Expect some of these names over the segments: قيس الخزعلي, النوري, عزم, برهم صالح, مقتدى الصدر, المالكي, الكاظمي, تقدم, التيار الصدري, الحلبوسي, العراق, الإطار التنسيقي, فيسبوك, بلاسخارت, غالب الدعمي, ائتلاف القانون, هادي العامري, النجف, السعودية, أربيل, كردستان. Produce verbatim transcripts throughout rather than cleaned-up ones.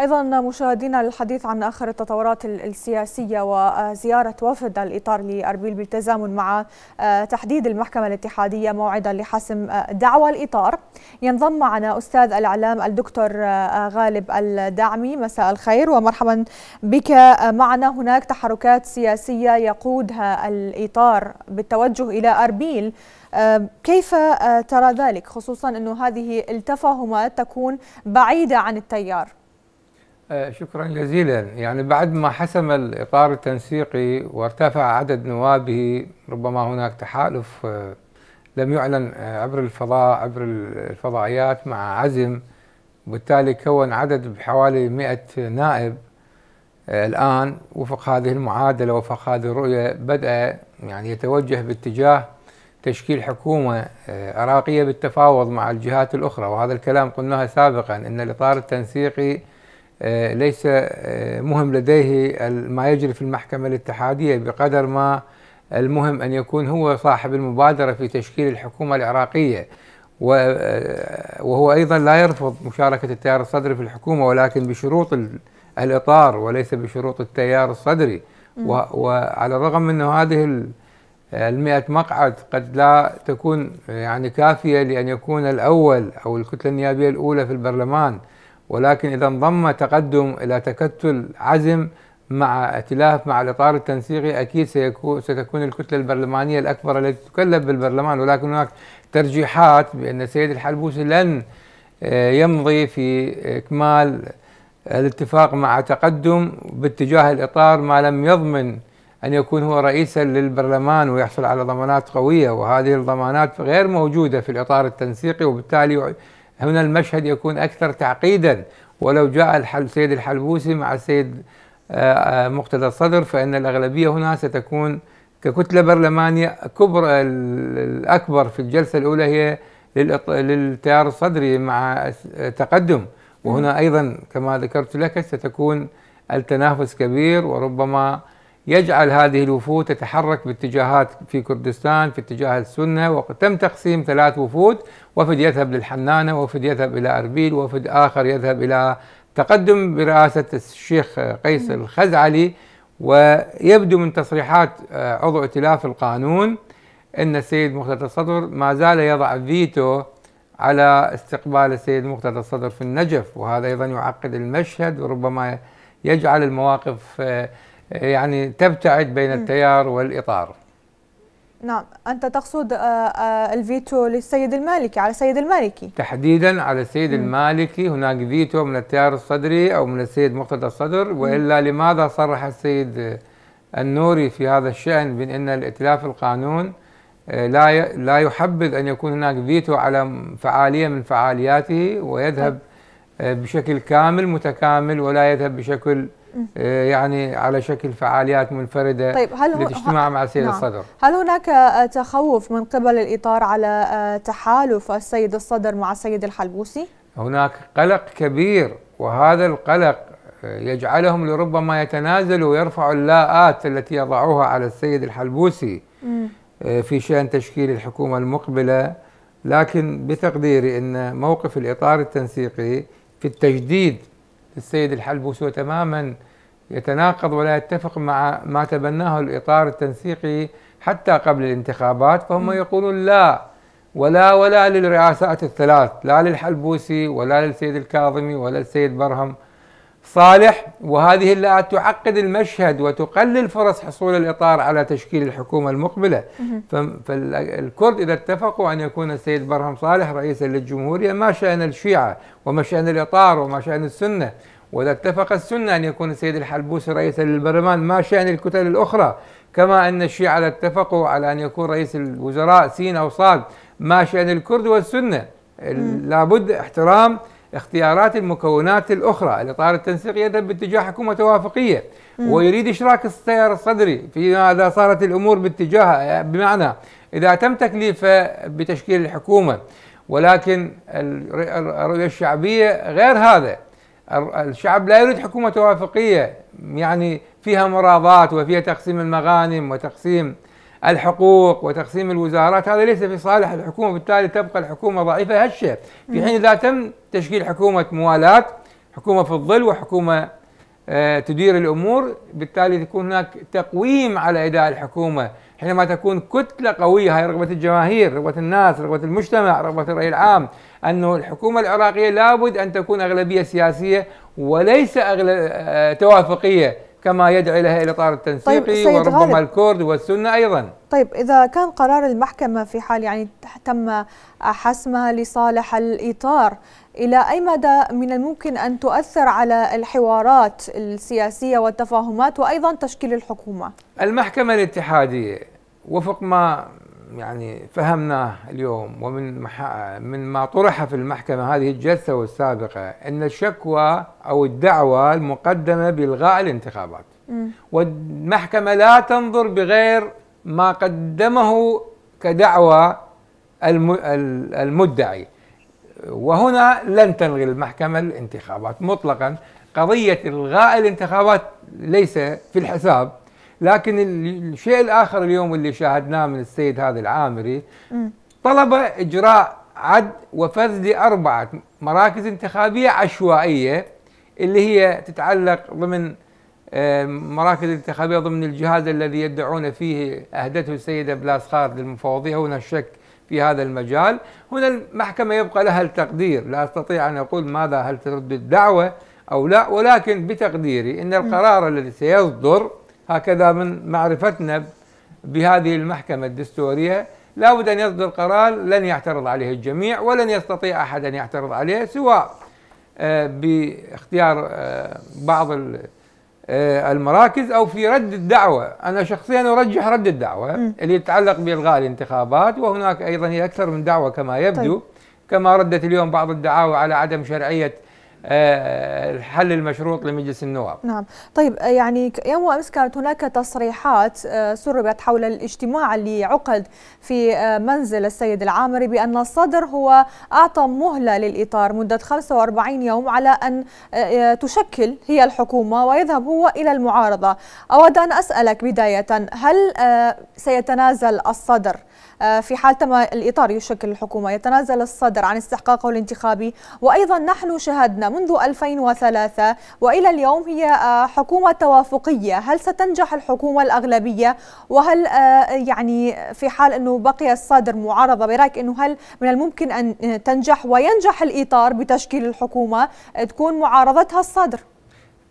أيضا مشاهدينا، الحديث عن آخر التطورات السياسية وزيارة وفد الإطار لأربيل بالتزامن مع تحديد المحكمة الاتحادية موعدا لحسم دعوى الإطار. ينضم معنا أستاذ الإعلام الدكتور غالب الدعمي. مساء الخير ومرحبا بك معنا. هناك تحركات سياسية يقودها الإطار بالتوجه إلى أربيل، كيف ترى ذلك خصوصا أنه هذه التفاهمات تكون بعيدة عن التيار؟ شكرا جزيلا. يعني بعد ما حسم الإطار التنسيقي وارتفع عدد نوابه، ربما هناك تحالف لم يعلن عبر الفضاء عبر الفضائيات مع عزم، وبالتالي كون عدد بحوالي مئة نائب. الآن وفق هذه المعادلة وفق هذه الرؤية بدأ يعني يتوجه باتجاه تشكيل حكومة عراقية بالتفاوض مع الجهات الأخرى، وهذا الكلام قلناه سابقا أن الإطار التنسيقي ليس مهم لديه ما يجري في المحكمة الاتحادية بقدر ما المهم أن يكون هو صاحب المبادرة في تشكيل الحكومة العراقية، وهو أيضا لا يرفض مشاركة التيار الصدري في الحكومة ولكن بشروط الإطار وليس بشروط التيار الصدري. وعلى الرغم من هذه المئة مقعد قد لا تكون يعني كافية لأن يكون الأول أو الكتلة النيابية الأولى في البرلمان، ولكن إذا انضم تقدم إلى تكتل عزم مع ائتلاف مع الإطار التنسيقي أكيد سيكون ستكون الكتلة البرلمانية الأكبر التي تكلف بالبرلمان، ولكن هناك ترجيحات بأن السيد الحلبوسي لن يمضي في إكمال الاتفاق مع تقدم باتجاه الإطار ما لم يضمن أن يكون هو رئيسا للبرلمان ويحصل على ضمانات قوية، وهذه الضمانات غير موجودة في الإطار التنسيقي، وبالتالي هنا المشهد يكون أكثر تعقيدا. ولو جاء السيد الحلبوسي مع السيد مقتدى الصدر فإن الأغلبية هنا ستكون ككتلة برلمانية كبرى الأكبر في الجلسة الأولى هي للتيار الصدري مع تقدم، وهنا أيضا كما ذكرت لك ستكون التنافس كبير، وربما يجعل هذه الوفود تتحرك باتجاهات في كردستان في اتجاه السنة، وقد تم تقسيم ثلاث وفود، وفد يذهب للحنانة، وفد يذهب إلى أربيل، وفد آخر يذهب إلى تقدم برئاسة الشيخ قيس الخزعلي. ويبدو من تصريحات عضو ائتلاف القانون أن السيد مقتدى الصدر ما زال يضع فيتو على استقبال السيد مقتدى الصدر في النجف، وهذا أيضا يعقد المشهد وربما يجعل المواقف يعني تبتعد بين التيار والإطار. نعم، أنت تقصد الفيتو للسيد المالكي على السيد المالكي تحديدا. على السيد المالكي هناك فيتو من التيار الصدري أو من السيد مقتدى الصدر، وإلا لماذا صرح السيد النوري في هذا الشأن بأن الائتلاف القانون لا لا يحبذ أن يكون هناك فيتو على فعالية من فعالياته، ويذهب بشكل كامل متكامل ولا يذهب بشكل يعني على شكل فعاليات منفردة. طيب، هل للاجتماع مع السيد نعم. الصدر، هل هناك تخوف من قبل الإطار على تحالف السيد الصدر مع السيد الحلبوسي؟ هناك قلق كبير، وهذا القلق يجعلهم لربما يتنازلوا ويرفعوا اللاءات التي يضعوها على السيد الحلبوسي م. في شأن تشكيل الحكومة المقبلة. لكن بتقديري أن موقف الإطار التنسيقي في التجديد السيد الحلبوسي تماما يتناقض ولا يتفق مع ما تبناه الإطار التنسيقي حتى قبل الانتخابات، فهم م. يقولون لا ولا ولا للرئاسات الثلاث، لا للحلبوسي ولا للسيد الكاظمي ولا للسيد برهم صالح، وهذه اللاءات تعقد المشهد وتقلل فرص حصول الإطار على تشكيل الحكومة المقبلة. فالكرد إذا اتفقوا أن يكون السيد برهم صالح رئيسا للجمهورية، ما شأن الشيعة وما شأن الإطار وما شأن السنة، وإذا اتفق السنة أن يكون السيد الحلبوسي رئيسا للبرلمان، ما شأن الكتل الأخرى. كما أن الشيعة إذا اتفقوا على أن يكون رئيس الوزراء سين أو صاد، ما شأن الكرد والسنة. لابد احترام اختيارات المكونات الأخرى. الإطار التنسيقي يذهب باتجاه حكومة توافقية مم. ويريد إشراك التيار الصدري في هذا، صارت الأمور باتجاهها، بمعنى إذا تم تكليفه بتشكيل الحكومة. ولكن الرؤية الشعبية غير هذا، الشعب لا يريد حكومة توافقية يعني فيها مراضات وفيها تقسيم المغانم وتقسيم الحقوق وتقسيم الوزارات، هذا ليس في صالح الحكومة، بالتالي تبقى الحكومة ضعيفة هشة. في حين إذا تم تشكيل حكومة موالاة حكومة في الظل وحكومة تدير الأمور، بالتالي تكون هناك تقويم على أداء الحكومة. حينما تكون كتلة قوية، هاي رغبة الجماهير، رغبة الناس، رغبة المجتمع، رغبة الرأي العام، أنه الحكومة العراقية لابد أن تكون أغلبية سياسية وليس أغلب... توافقية كما يدعي لها الإطار التنسيقي. طيب وربما غالب. الكرد والسنة أيضا. طيب إذا كان قرار المحكمة في حال يعني تم حسمها لصالح الإطار، إلى أي مدى من الممكن أن تؤثر على الحوارات السياسية والتفاهمات وأيضا تشكيل الحكومة؟ المحكمة الاتحادية وفق ما يعني فهمناه اليوم ومن من ما طرح في المحكمة هذه الجلسة والسابقة، أن الشكوى أو الدعوى المقدمة بإلغاء الانتخابات، والمحكمة لا تنظر بغير ما قدمه كدعوى المدعي، وهنا لن تلغي المحكمة الانتخابات مطلقا. قضية إلغاء الانتخابات ليس في الحساب. لكن الشيء الآخر اليوم اللي شاهدناه من السيد هادي العامري، طلب إجراء عد وفذ لأربعة مراكز انتخابية عشوائية اللي هي تتعلق ضمن مراكز انتخابية ضمن الجهاز الذي يدعون فيه أهدته السيدة بلاسخارت للمفوضية. هنا الشك في هذا المجال. هنا المحكمة يبقى لها التقدير، لا أستطيع أن أقول ماذا، هل ترد الدعوة أو لا، ولكن بتقديري أن القرار الذي سيصدر هكذا من معرفتنا بهذه المحكمة الدستورية لا بد أن يصدر قرار لن يعترض عليه الجميع، ولن يستطيع أحد أن يعترض عليه، سواء باختيار بعض المراكز أو في رد الدعوة. أنا شخصيا أرجح رد الدعوة م. اللي يتعلق بإلغاء الانتخابات، وهناك أيضا هي أكثر من دعوة كما يبدو. طيب. كما ردت اليوم بعض الدعاوى على عدم شرعية الحل المشروط لمجلس النواب. نعم. طيب يعني يوم أمس كانت هناك تصريحات سربت حول الاجتماع اللي عقد في منزل السيد العامري بأن الصدر هو أعطى مهلة للإطار مدة خمسة وأربعين يوم على أن تشكل هي الحكومة ويذهب هو إلى المعارضة. أود أن أسألك بداية، هل سيتنازل الصدر في حال تم الإطار يشكل الحكومة؟ يتنازل الصدر عن استحقاقه الانتخابي؟ وأيضا نحن شهدنا منذ ألفين وثلاثة وإلى اليوم هي حكومة توافقية، هل ستنجح الحكومة الأغلبية؟ وهل يعني في حال أنه بقي الصدر معارضة، برأيك أنه هل من الممكن أن تنجح وينجح الإطار بتشكيل الحكومة تكون معارضتها الصدر؟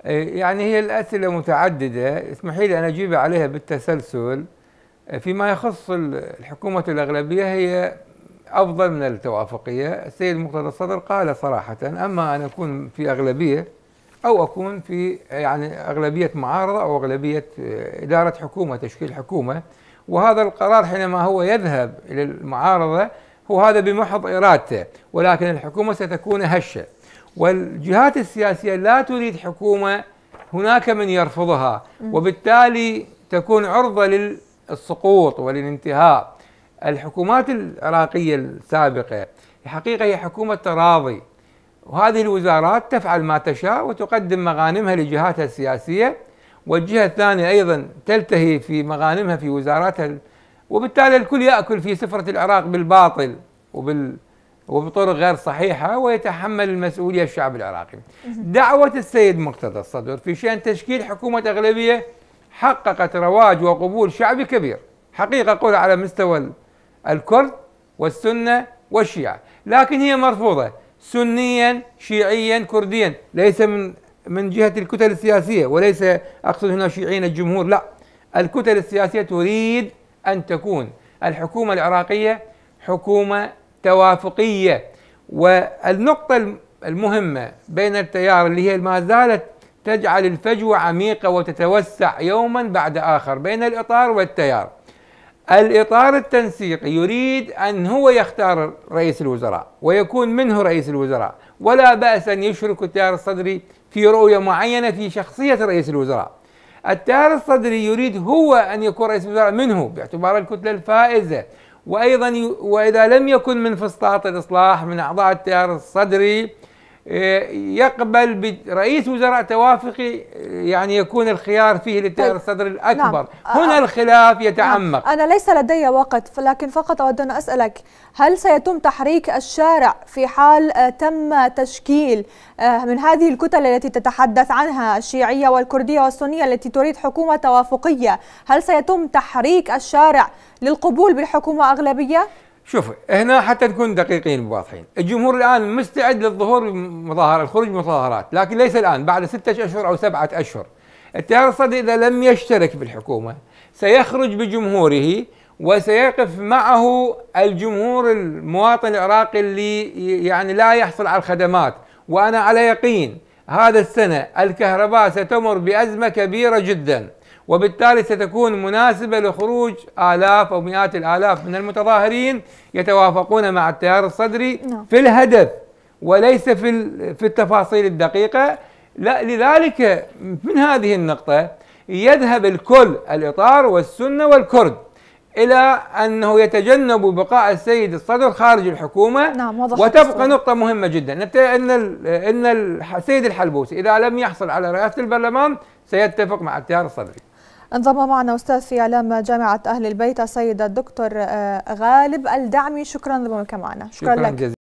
يعني هي الأسئلة متعددة، اسمحي لي أن أجيب عليها بالتسلسل. فيما يخص الحكومة الأغلبية هي أفضل من التوافقية. السيد مقتدى الصدر قال صراحة، أما أن أكون في أغلبية أو أكون في يعني أغلبية معارضة أو أغلبية إدارة حكومة، تشكيل حكومة، وهذا القرار حينما هو يذهب إلى المعارضة هو هذا بمحض إرادته، ولكن الحكومة ستكون هشة. والجهات السياسية لا تريد حكومة هناك من يرفضها، وبالتالي تكون عرضة لل السقوط والانتهاء. الحكومات العراقية السابقة الحقيقة هي حكومة تراضي، وهذه الوزارات تفعل ما تشاء وتقدم مغانمها لجهاتها السياسية، والجهة الثانية أيضا تلتهي في مغانمها في وزاراتها، وبالتالي الكل يأكل في سفرة العراق بالباطل وبال وبطرق غير صحيحة، ويتحمل المسؤولية الشعب العراقي. دعوة السيد مقتدى الصدر في شأن تشكيل حكومة أغلبية حققت رواج وقبول شعبي كبير حقيقة، قول على مستوى الكرد والسنة والشيعة، لكن هي مرفوضة سنيا شيعيا كرديا، ليس من من جهة الكتل السياسية، وليس أقصد هنا شيعيين الجمهور، لا، الكتل السياسية تريد أن تكون الحكومة العراقية حكومة توافقية. والنقطة المهمة بين التيار اللي هي ما زالت تجعل الفجوة عميقة وتتوسع يوما بعد آخر بين الإطار والتيار. الإطار التنسيقي يريد أن هو يختار رئيس الوزراء ويكون منه رئيس الوزراء، ولا بأس أن يشرك التيار الصدري في رؤية معينة في شخصية رئيس الوزراء. التيار الصدري يريد هو أن يكون رئيس الوزراء منه باعتبار الكتلة الفائزة، وأيضا وإذا لم يكن من فسطاط الإصلاح من أعضاء التيار الصدري يقبل برئيس وزراء توافقي، يعني يكون الخيار فيه للتيار الصدري الأكبر. نعم. هنا الخلاف يتعمق. نعم. أنا ليس لدي وقت، لكن فقط أود أن أسألك، هل سيتم تحريك الشارع في حال تم تشكيل من هذه الكتل التي تتحدث عنها، الشيعية والكردية والسنية التي تريد حكومة توافقية؟ هل سيتم تحريك الشارع للقبول بالحكومة أغلبية؟ شوف هنا حتى نكون دقيقين وواضحين، الجمهور الآن مستعد للظهور بالمظاهرات، الخروج بالمظاهرات، لكن ليس الآن، بعد ستة أشهر أو سبعة أشهر. التيار الصدري إذا لم يشترك بالحكومة سيخرج بجمهوره، وسيقف معه الجمهور المواطن العراقي اللي يعني لا يحصل على الخدمات. وأنا على يقين هذا السنة الكهرباء ستمر بأزمة كبيرة جدا، وبالتالي ستكون مناسبة لخروج آلاف أو مئات الآلاف من المتظاهرين يتوافقون مع التيار الصدري في الهدف وليس في في التفاصيل الدقيقة. لا، لذلك من هذه النقطة يذهب الكل، الإطار والسنة والكرد، إلى أنه يتجنب بقاء السيد الصدر خارج الحكومة. نعم، وتبقى الصدر. نقطة مهمة جدا، أن أن السيد الحلبوسي إذا لم يحصل على رئاسة البرلمان سيتفق مع التيار الصدري. انضم معنا أستاذ في إعلام جامعة أهل البيت السيد الدكتور غالب الدعمي، شكرا لكم معنا. شكرا, شكرا لك. جزيلا.